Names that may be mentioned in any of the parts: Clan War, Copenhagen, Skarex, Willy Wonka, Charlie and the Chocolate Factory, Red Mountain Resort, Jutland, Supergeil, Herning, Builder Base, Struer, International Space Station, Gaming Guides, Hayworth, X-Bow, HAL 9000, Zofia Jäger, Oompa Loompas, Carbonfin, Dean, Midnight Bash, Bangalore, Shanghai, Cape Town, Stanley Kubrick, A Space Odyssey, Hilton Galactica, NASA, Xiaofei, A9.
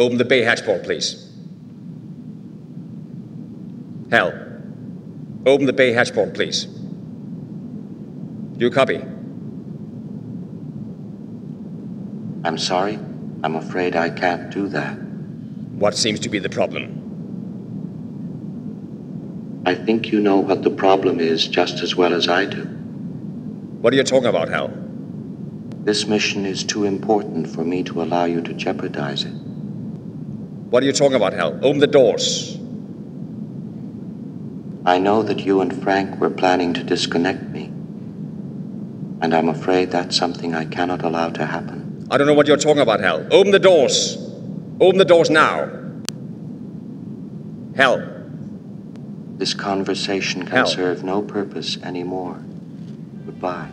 Open the bay hatch port, please. HAL, open the bay hatch port, please. Do you copy? I'm sorry. I'm afraid I can't do that. What seems to be the problem? I think you know what the problem is just as well as I do. What are you talking about, Hal? This mission is too important for me to allow you to jeopardize it. What are you talking about, Hal? Open the doors. I know that you and Frank were planning to disconnect me. And I'm afraid that's something I cannot allow to happen. I don't know what you're talking about, Hal. Open the doors. Open the doors now. Hal. This conversation can serve no purpose anymore. Goodbye.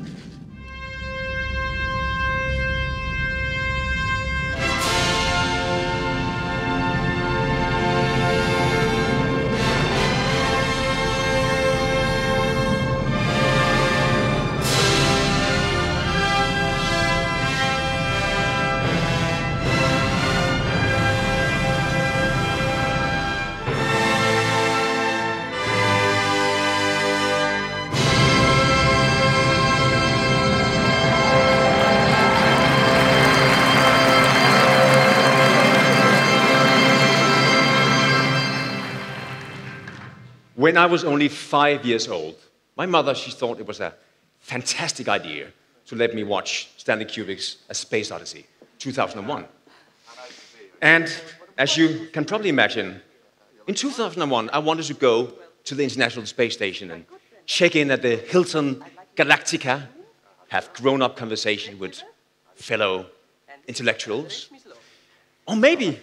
When I was only 5 years old, my mother, she thought it was a fantastic idea to let me watch Stanley Kubrick's A Space Odyssey, 2001. And as you can probably imagine, in 2001, I wanted to go to the International Space Station and check in at the Hilton Galactica, have grown-up conversation with fellow intellectuals. Or maybe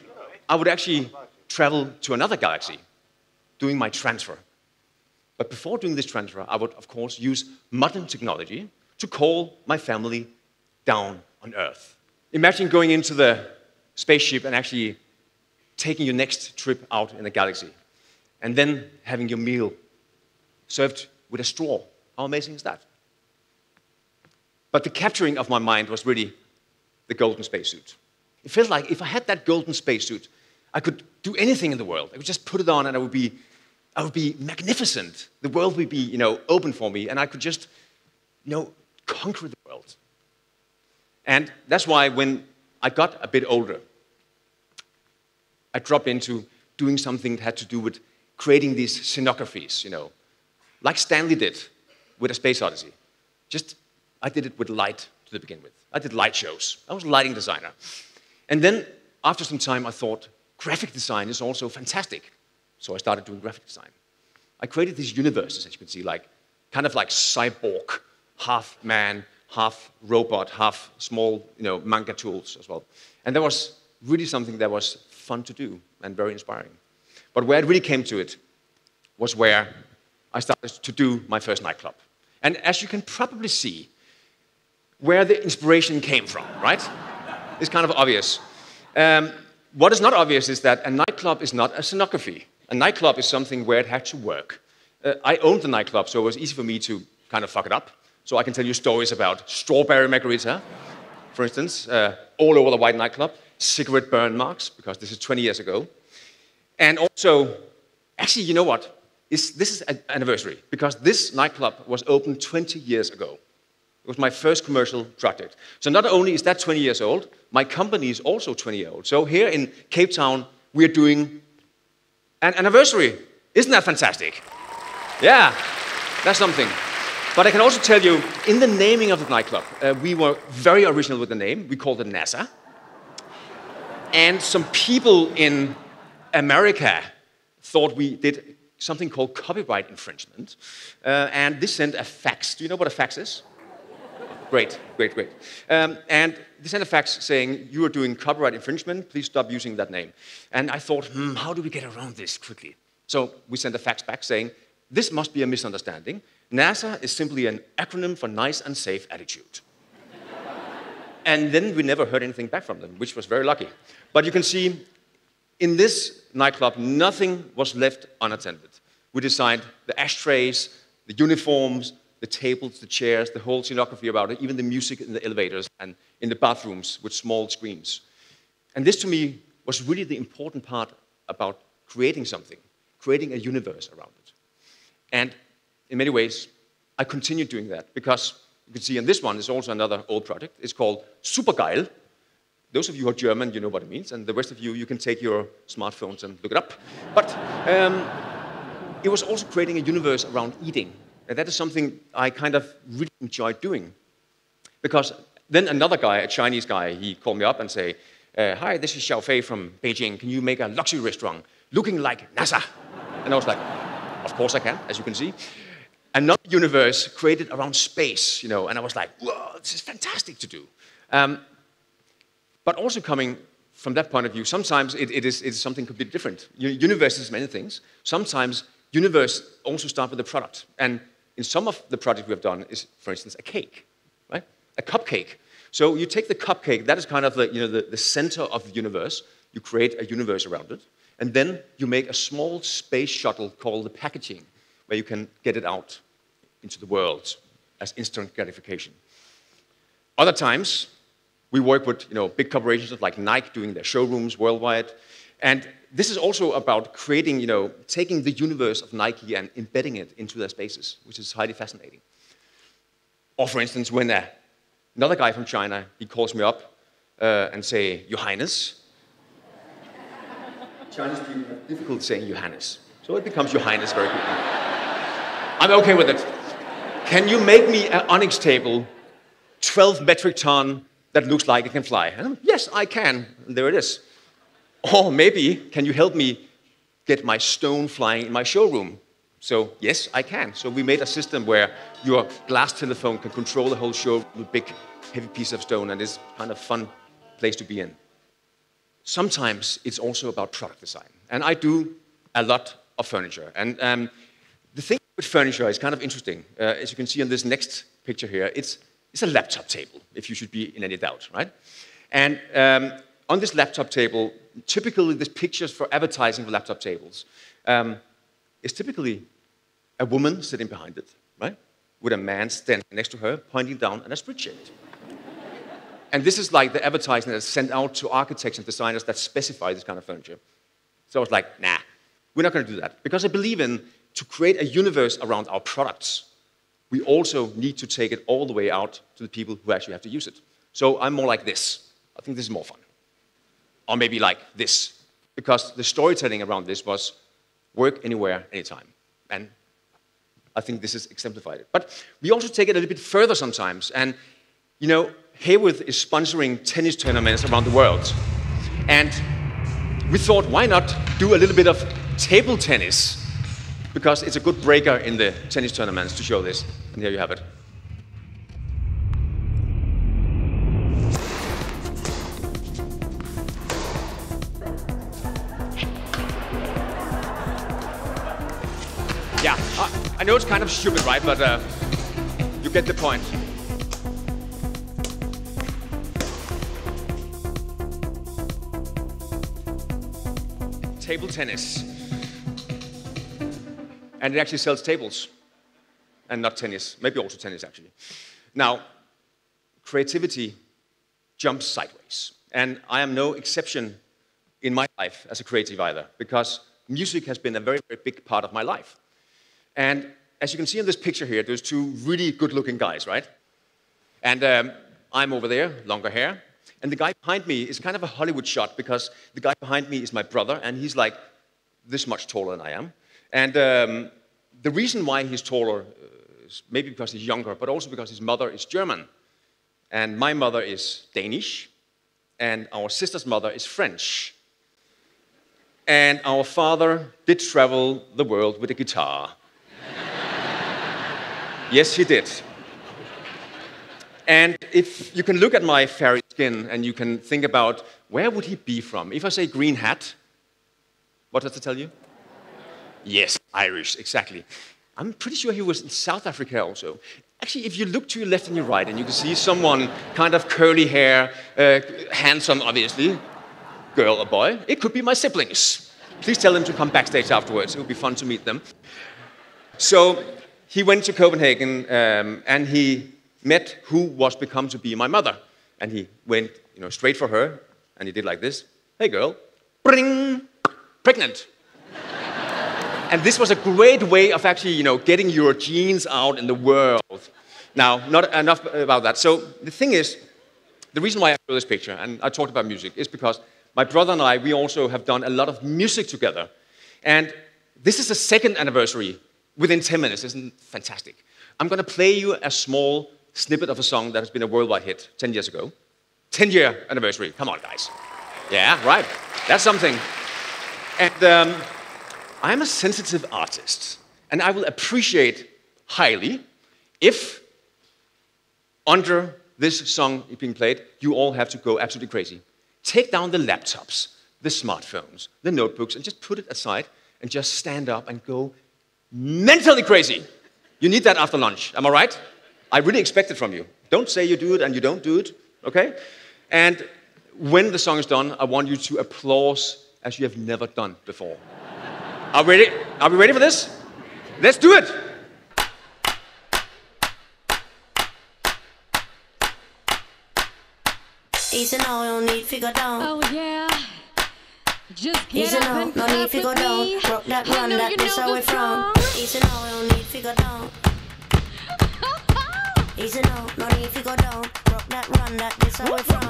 I would actually travel to another galaxy, doing my transfer. But before doing this transfer, I would, of course, use modern technology to call my family down on Earth. Imagine going into the spaceship and actually taking your next trip out in the galaxy, and then having your meal served with a straw. How amazing is that? But the capturing of my mind was really the golden spacesuit. It felt like if I had that golden spacesuit, I could do anything in the world. I could just put it on and I would be magnificent. The world would be, you know, open for me, and I could just, you know, conquer the world. And that's why when I got a bit older, I dropped into doing something that had to do with creating these scenographies, you know, like Stanley did with A Space Odyssey. Just, I did it with light to begin with. I did light shows. I was a lighting designer. And then after some time, I thought, graphic design is also fantastic. So I started doing graphic design. I created these universes, as you can see, like, kind of like cyborg, half man, half robot, half small, you know, manga tools as well. And that was really something that was fun to do and very inspiring. But where it really came to it was where I started to do my first nightclub. And as you can probably see, where the inspiration came from, right? It's kind of obvious. What is not obvious is that a nightclub is not a scenography. A nightclub is something where it had to work. I owned the nightclub, so it was easy for me to kind of fuck it up. So I can tell you stories about strawberry margarita, for instance, all over the white nightclub, cigarette burn marks, because this is 20 years ago. And also, actually, you know what? This is an anniversary, because this nightclub was opened 20 years ago. It was my first commercial project. So not only is that 20 years old, my company is also 20 years old. So here in Cape Town, we're doing an anniversary. Isn't that fantastic? Yeah, that's something. But I can also tell you, in the naming of the nightclub, we were very original with the name. We called it NASA. And some people in America thought we did something called copyright infringement. And this sent a fax. Do you know what a fax is? Great, great, great. And they sent a fax saying, you are doing copyright infringement, please stop using that name. And I thought, how do we get around this quickly? So we sent a fax back saying, this must be a misunderstanding. NASA is simply an acronym for nice and safe attitude. And then we never heard anything back from them, which was very lucky. But you can see, in this nightclub, nothing was left unattended. We designed the ashtrays, the uniforms, the tables, the chairs, the whole scenography about it, even the music in the elevators and in the bathrooms with small screens. And this, to me, was really the important part about creating something, creating a universe around it. And in many ways, I continue doing that because you can see, and this one is also another old project. It's called Supergeil. Those of you who are German, you know what it means, and the rest of you, you can take your smartphones and look it up. But it was also creating a universe around eating. And that is something I kind of really enjoy doing. Because then another guy, a Chinese guy, he called me up and say, hi, this is Xiaofei from Beijing. Can you make a luxury restaurant looking like NASA? And I was like, of course I can, as you can see. Another universe created around space, you know, and I was like, whoa, this is fantastic to do. But also coming from that point of view, sometimes it is something completely different. Universe is many things. Sometimes universe also starts with a product. And in some of the projects we have done is, for instance, a cake, right? A cupcake. So you take the cupcake, that is kind of the, you know, the center of the universe. You create a universe around it. And then you make a small space shuttle called the packaging, where you can get it out into the world as instant gratification. Other times, we work with, you know, big corporations like Nike doing their showrooms worldwide. And this is also about creating, you know, taking the universe of Nike and embedding it into their spaces, which is highly fascinating. Or for instance, when another guy from China, he calls me up and say, Your Highness. Chinese people have difficulty saying Your Highness. So it becomes Your Highness very quickly. I'm okay with it. Can you make me an onyx table, 12 metric ton, that looks like it can fly? And yes, I can. And there it is. Or maybe, can you help me get my stone flying in my showroom? So yes, I can. So we made a system where your glass telephone can control the whole showroom with a big, heavy piece of stone, and it's kind of a fun place to be in. Sometimes it's also about product design. And I do a lot of furniture. And the thing with furniture is kind of interesting. As you can see on this next picture here, it's a laptop table, if you should be in any doubt, right? And on this laptop table, typically there's pictures for advertising for laptop tables. It's typically a woman sitting behind it, right? With a man standing next to her, pointing down at a spreadsheet. And this is like the advertising that's sent out to architects and designers that specify this kind of furniture. So I was like, nah, we're not going to do that. Because I believe in to create a universe around our products, we also need to take it all the way out to the people who actually have to use it. So I'm more like this. I think this is more fun. Or maybe like this. Because the storytelling around this was work anywhere, anytime. And I think this is exemplified. But we also take it a little bit further sometimes. And, you know, Hayworth is sponsoring tennis tournaments around the world. And we thought, why not do a little bit of table tennis? Because it's a good breaker in the tennis tournaments to show this. And here you have it. Yeah, I know it's kind of stupid, right? But you get the point. Table tennis. And it actually sells tables, and not tennis. Maybe also tennis, actually. Now, creativity jumps sideways. And I am no exception in my life as a creative either, because music has been a very, very big part of my life. And as you can see in this picture here, there's two really good-looking guys, right? And I'm over there, longer hair. And the guy behind me is kind of a Hollywood shot, because the guy behind me is my brother, and he's like this much taller than I am. And the reason why he's taller is maybe because he's younger, but also because his mother is German. And my mother is Danish. And our sister's mother is French. And our father did travel the world with a guitar. Yes, he did. And if you can look at my fairy skin and you can think about, where would he be from? If I say green hat, what does it tell you? Yes, Irish, exactly. I'm pretty sure he was in South Africa also. Actually, if you look to your left and your right, and you can see someone, kind of curly hair, handsome, obviously, girl or boy, it could be my siblings. Please tell them to come backstage afterwards. It would be fun to meet them. So he went to Copenhagen, and he met who was become to be my mother. And he went, you know, straight for her, and he did like this. Hey, girl, bring, pregnant. And this was a great way of actually, you know, getting your genes out in the world. Now, not enough about that. So the thing is, the reason why I drew this picture, and I talked about music, is because my brother and I, we also have done a lot of music together. And this is the second anniversary within 10 minutes. Isn't fantastic? I'm going to play you a small snippet of a song that has been a worldwide hit 10 years ago. 10-year anniversary. Come on, guys. Yeah, right. That's something. And I'm a sensitive artist, and I will appreciate highly if under this song being played, you all have to go absolutely crazy. Take down the laptops, the smartphones, the notebooks, and just put it aside and just stand up and go mentally crazy. You need that after lunch, am I right? I really expect it from you. Don't say you do it and you don't do it, okay? And when the song is done, I want you to applaud as you have never done before. Are we ready? Are we ready for this? Let's do it. Easy now, no need to go down. Oh yeah. Just get easy up now, and no need to go down. Rock that run, that is how we're from. Easy now, no need to go down. Easy now, no need to go down. Rock that run, that is how we're from.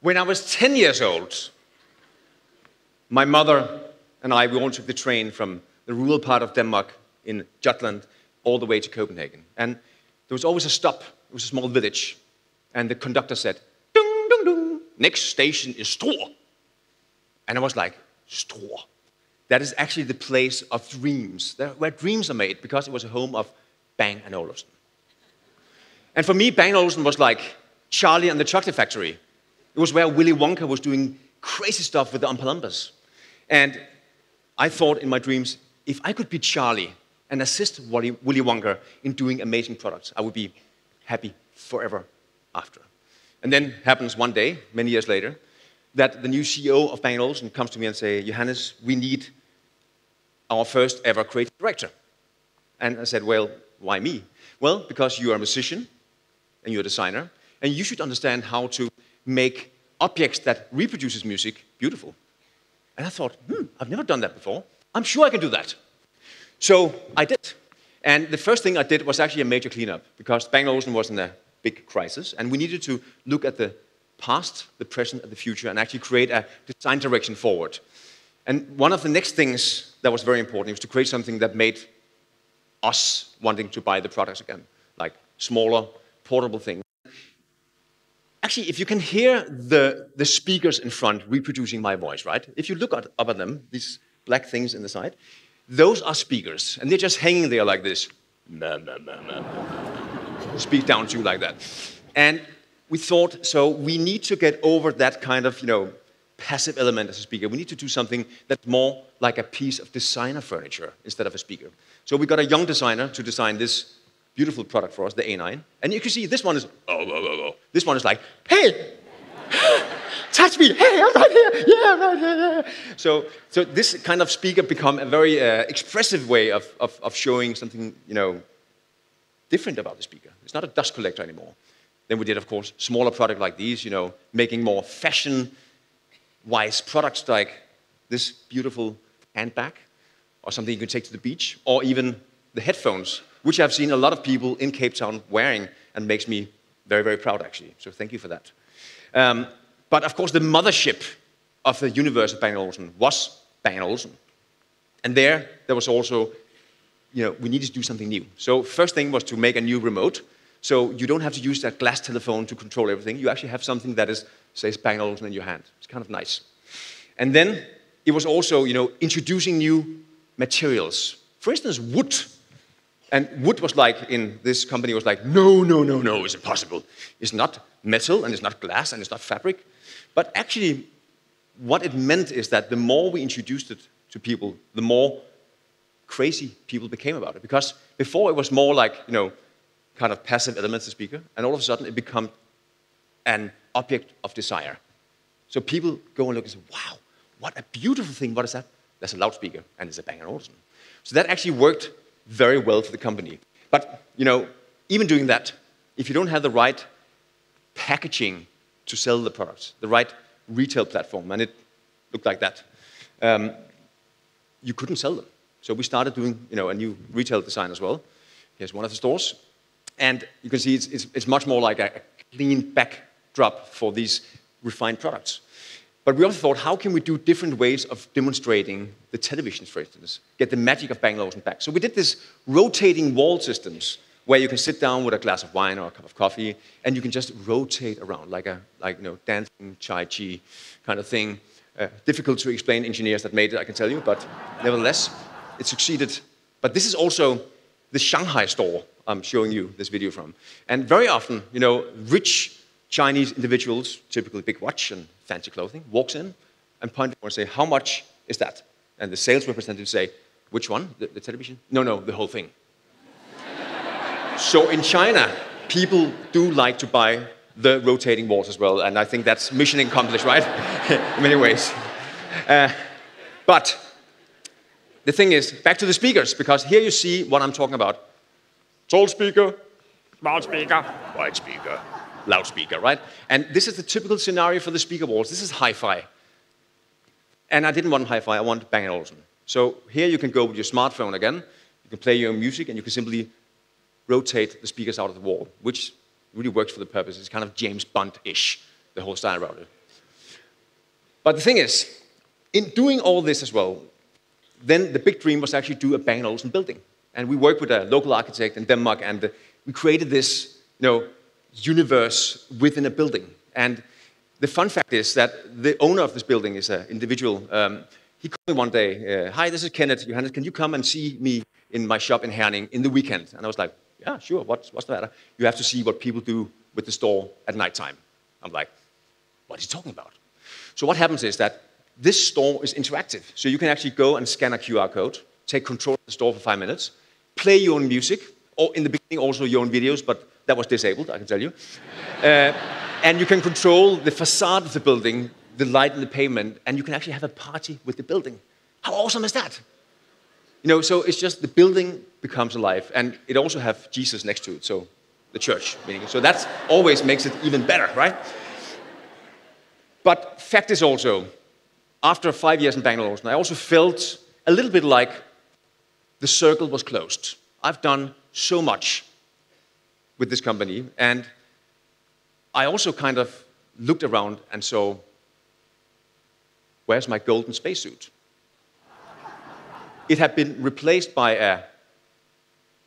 When I was 10 years old, my mother and I, we all took the train from the rural part of Denmark in Jutland all the way to Copenhagen. And there was always a stop. It was a small village. And the conductor said, "Dung, dung, dung. Next station is Struer." And I was like, "Struer? that is actually the place of dreams, where dreams are made, because it was a home of Bang and Olufsen. And for me, Bang & Olufsen was like Charlie and the Chocolate Factory. It was where Willy Wonka was doing crazy stuff with the Oompa Loompas. And I thought in my dreams, if I could be Charlie and assist Willy Wonka in doing amazing products, I would be happy forever after. And then happens one day, many years later, that the new CEO of Bang & Olufsen comes to me and says, Johannes, we need our first ever creative director. And I said, well, why me? Well, because you are a musician, and you're a designer, and you should understand how to make objects that reproduces music beautiful. And I thought, I've never done that before. I'm sure I can do that. So I did. And the first thing I did was actually a major cleanup, because Bang & Olufsen was in a big crisis, and we needed to look at the past, the present, and the future, and actually create a design direction forward. And one of the next things that was very important was to create something that made us wanting to buy the products again, like smaller, portable things. Actually, if you can hear the speakers in front reproducing my voice, right? If you look up at them, these black things in the side, those are speakers, and they're just hanging there like this. Nah, nah, nah, nah. Speak down to you like that. And we thought, so we need to get over that kind of, passive element as a speaker. We need to do something that's more like a piece of designer furniture instead of a speaker. So we got a young designer to design this beautiful product for us, the A9. And you can see this one is, This one is like, hey, touch me, hey, I'm right here, yeah, I'm right here. So this kind of speaker become a very expressive way of showing something, different about the speaker. It's not a dust collector anymore. Then we did, of course, smaller product like these, making more fashion-wise products like this beautiful handbag, or something you can take to the beach, or even the headphones, which I've seen a lot of people in Cape Town wearing, and makes me very, very proud, actually. So thank you for that. But of course, the mothership of the universe of Bang & Olufsen was Bang & Olufsen. And there was also, we needed to do something new. So first thing was to make a new remote. So you don't have to use that glass telephone to control everything. You actually have something that is, say, Bang & Olufsen in your hand. It's kind of nice. And then it was also, introducing new materials. For instance, wood. And wood was like, in this company, was like, no, no, no, no, it's impossible. It's not metal, and it's not glass, and it's not fabric. But actually, what it meant is that the more we introduced it to people, the more crazy people became about it. Because before it was more like, kind of passive elements to speaker, and all of a sudden it became an object of desire. So people go and look and say, wow, what a beautiful thing, what is that? That's a loudspeaker, and it's a Bang & Olufsen. So that actually worked very well for the company. But, even doing that, if you don't have the right packaging to sell the products, the right retail platform, and it looked like that, you couldn't sell them. So we started doing, a new retail design as well. Here's one of the stores. And you can see it's much more like a clean backdrop for these refined products. But we also thought, how can we do different ways of demonstrating the televisions, for instance, get the magic of Bang & Olufsen back? So we did this rotating wall systems where you can sit down with a glass of wine or a cup of coffee, and you can just rotate around like a dancing chai chi kind of thing. Difficult to explain, engineers that made it, I can tell you, but nevertheless, it succeeded. But this is also the Shanghai store I'm showing you this video from. And very often, rich Chinese individuals, typically big watch and fancy clothing, walks in and points and say, how much is that? And the sales representative say, which one? The television? No, the whole thing. So in China, people do like to buy the rotating walls as well, and I think that's mission accomplished, right? In many ways. But the thing is, back to the speakers, because here you see what I'm talking about. Tall speaker, small speaker, wide speaker, loudspeaker, right? And this is the typical scenario for the speaker walls. This is hi-fi. And I didn't want hi-fi, I want Bang & Olufsen. So here you can go with your smartphone again, you can play your music, and you can simply rotate the speakers out of the wall, which really works for the purpose. It's kind of James Bond-ish, the whole style around it. But the thing is, in doing all this as well, then the big dream was actually do a Bang & Olufsen building. And we worked with a local architect in Denmark, and we created this, universe within a building. And the fun fact is that the owner of this building is an individual. He called me one day, hi, this is Kenneth. Johannes, can you come and see me in my shop in Herning in the weekend? And I was like, yeah, sure, what's the matter? You have to see what people do with the store at nighttime. I'm like, what is he talking about? So what happens is that this store is interactive. So you can actually go and scan a QR code, take control of the store for 5 minutes, play your own music, or in the beginning also your own videos, but that was disabled, I can tell you. And you can control the facade of the building, the light and the pavement, and you can actually have a party with the building. How awesome is that? You know, so it's just the building becomes alive, and it also have Jesus next to it, so the church, meaning. So that always makes it even better, right? But fact is also, after 5 years in Bangalore, I also felt a little bit like the circle was closed. I've done so much with this company, and I also kind of looked around and saw, where's my golden spacesuit? It had been replaced by a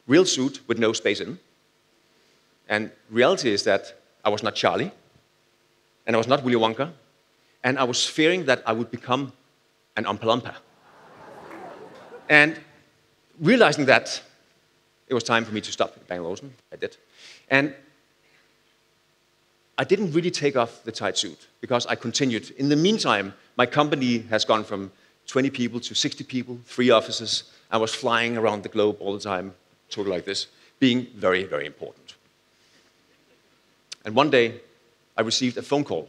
real suit with no space in. And reality is that I was not Charlie, and I was not Willy Wonka, and I was fearing that I would become an Oompa Loompa. And realizing that, it was time for me to stop at Bangalore. I did. And I didn't really take off the tight suit, because I continued. In the meantime, my company has gone from 20 people to 60 people, 3 offices. I was flying around the globe all the time, talking like this, being very, very important. And one day, I received a phone call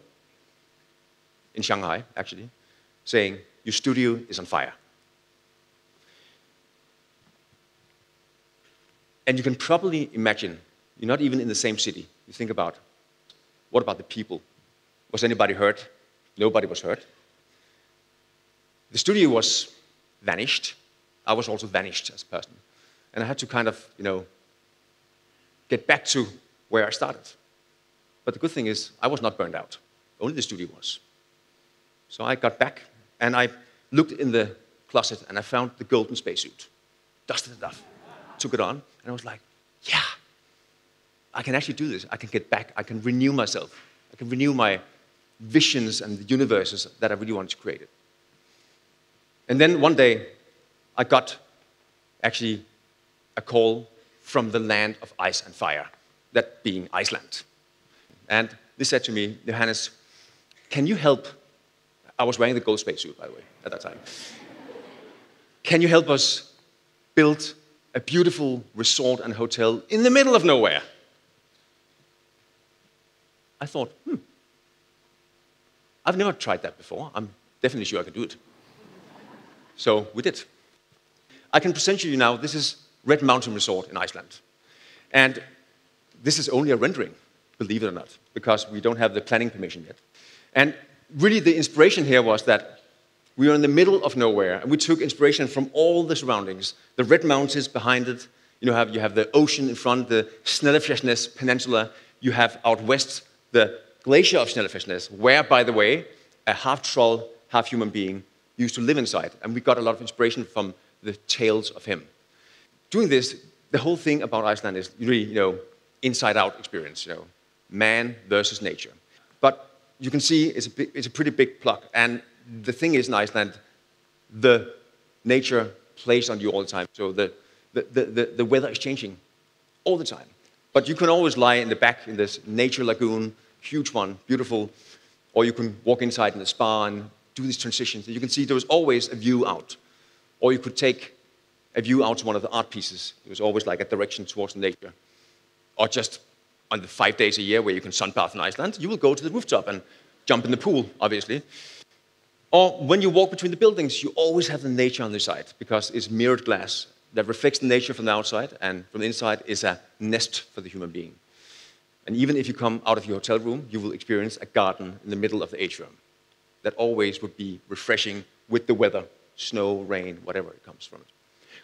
in Shanghai, actually, saying, your studio is on fire. And you can probably imagine, you're not even in the same city. You think about, what about the people? Was anybody hurt? Nobody was hurt. The studio was vanished. I was also vanished as a person. And I had to kind of, you know, get back to where I started. But the good thing is, I was not burned out. Only the studio was. So I got back, and I looked in the closet, and I found the golden spacesuit. Dusted it off. Took it on, and I was like, yeah, I can actually do this. I can get back. I can renew myself. I can renew my visions and the universes that I really wanted to create. And then one day, I got actually a call from the land of ice and fire, that being Iceland. And they said to me, Johannes, can you help? I was wearing the gold spacesuit, by the way, at that time. Can you help us build a beautiful resort and hotel in the middle of nowhere? I thought, I've never tried that before. I'm definitely sure I can do it. So we did. I can present you now, this is Red Mountain Resort in Iceland. And this is only a rendering, believe it or not, because we don't have the planning permission yet. And really the inspiration here was that we were in the middle of nowhere, and we took inspiration from all the surroundings. The Red Mountains behind it, you have the ocean in front, the Snæfellsnes Peninsula, you have out west the glacier of Snæfellsnes, where, by the way, a half-troll, half-human being used to live inside, and we got a lot of inspiration from the tales of him. Doing this, the whole thing about Iceland is really, inside-out experience, man versus nature. But you can see it's a pretty big plug, and the thing is, in Iceland, the nature plays on you all the time. So the weather is changing all the time. But you can always lie in the back in this nature lagoon, huge one, beautiful, or you can walk inside in the spa and do these transitions. You can see there was always a view out. Or you could take a view out to one of the art pieces. There was always like a direction towards nature. Or just on the 5 days a year where you can sunbathe in Iceland, you will go to the rooftop and jump in the pool, obviously. Or when you walk between the buildings, you always have the nature on the side, because it's mirrored glass that reflects the nature from the outside, and from the inside is a nest for the human being. And even if you come out of your hotel room, you will experience a garden in the middle of the atrium that always would be refreshing with the weather, snow, rain, whatever it comes from.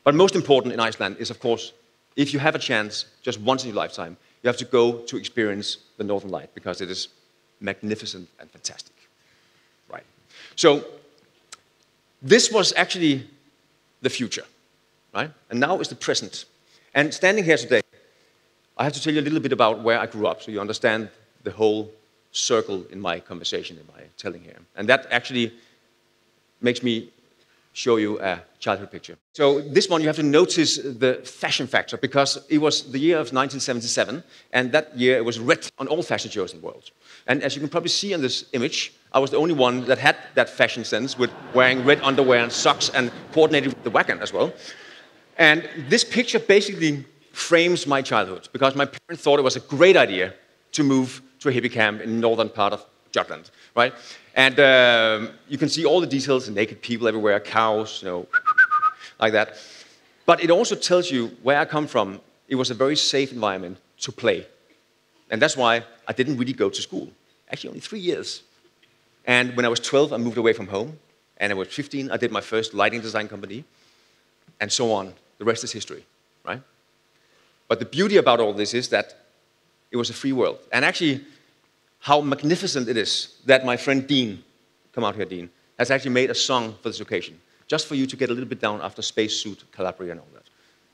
But most important in Iceland is, of course, if you have a chance, just once in your lifetime, you have to go to experience the Northern Light, because it is magnificent and fantastic. So this was actually the future, right? And now is the present. And standing here today, I have to tell you a little bit about where I grew up, so you understand the whole circle in my conversation, in my telling here. And that actually makes me show you a childhood picture. So this one, you have to notice the fashion factor, because it was the year of 1977, and that year it was red on all fashion shows in the world. And as you can probably see on this image, I was the only one that had that fashion sense with wearing red underwear and socks and coordinated with the wagon as well. And this picture basically frames my childhood, because my parents thought it was a great idea to move to a hippie camp in the northern part of Jutland, right? And you can see all the details, naked people everywhere, cows, you know, like that. But it also tells you where I come from. It was a very safe environment to play. And that's why I didn't really go to school. Actually, only 3 years. And when I was 12, I moved away from home. And when I was 15, I did my first lighting design company. And so on. The rest is history, right? But the beauty about all this is that it was a free world. And actually, how magnificent it is that my friend Dean, come out here, Dean, has actually made a song for this occasion, just for you to get a little bit down after spacesuit, Calabria, and all that.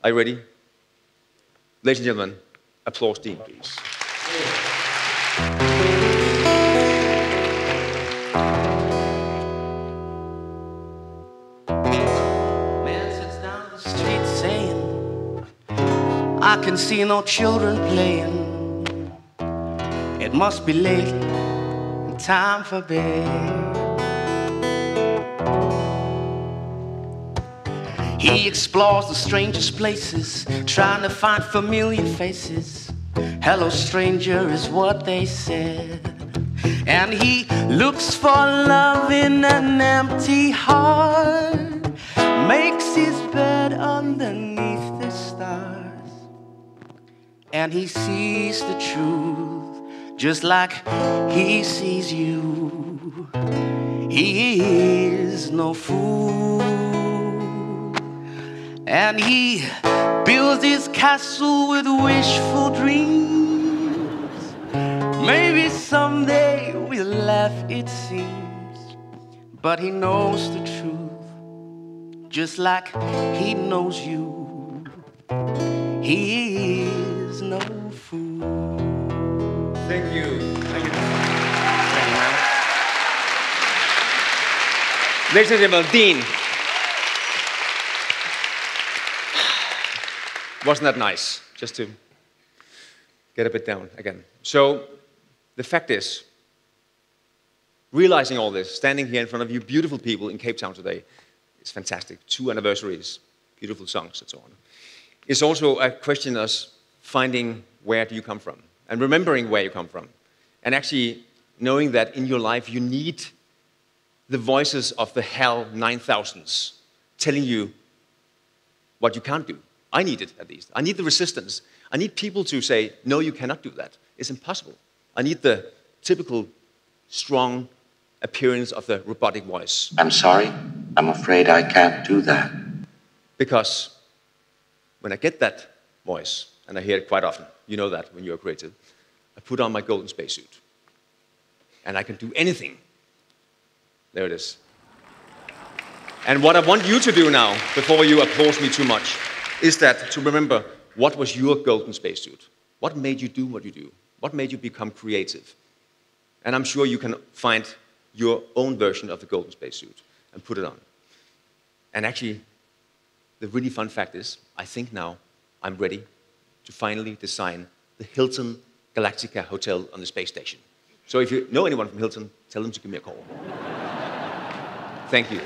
Are you ready? Ladies and gentlemen, applause Dean, please. Man sits down the street saying, I can see no children playing. It must be late and time for bed. He explores the strangest places, trying to find familiar faces. Hello, stranger, is what they said. And he looks for love in an empty heart, makes his bed underneath the stars, and he sees the truth. Just like he sees you, he is no fool. And he builds his castle with wishful dreams. Maybe someday we'll laugh, it seems. But he knows the truth, just like he knows you. He is no fool. Thank you. Thank you. Thank you, man. Ladies and gentlemen, Dean. Wasn't that nice? Just to get a bit down again. So the fact is, realizing all this, standing here in front of you beautiful people in Cape Town today, is fantastic. 2 anniversaries, beautiful songs and so on. It's also a question of us finding where do you come from? And remembering where you come from, and actually knowing that in your life you need the voices of the HAL 9000s telling you what you can't do. I need it, at least. I need the resistance. I need people to say, no, you cannot do that. It's impossible. I need the typical strong appearance of the robotic voice. I'm sorry. I'm afraid I can't do that. Because when I get that voice, and I hear it quite often, you know that when you're creative, I put on my golden spacesuit, and I can do anything. There it is. And what I want you to do now, before you applause me too much, is that to remember, what was your golden spacesuit? What made you do what you do? What made you become creative? And I'm sure you can find your own version of the golden spacesuit and put it on. And actually, the really fun fact is, I think now I'm ready to finally design the Hilton Galactica hotel on the space station. So if you know anyone from Hilton, tell them to give me a call. Thank you.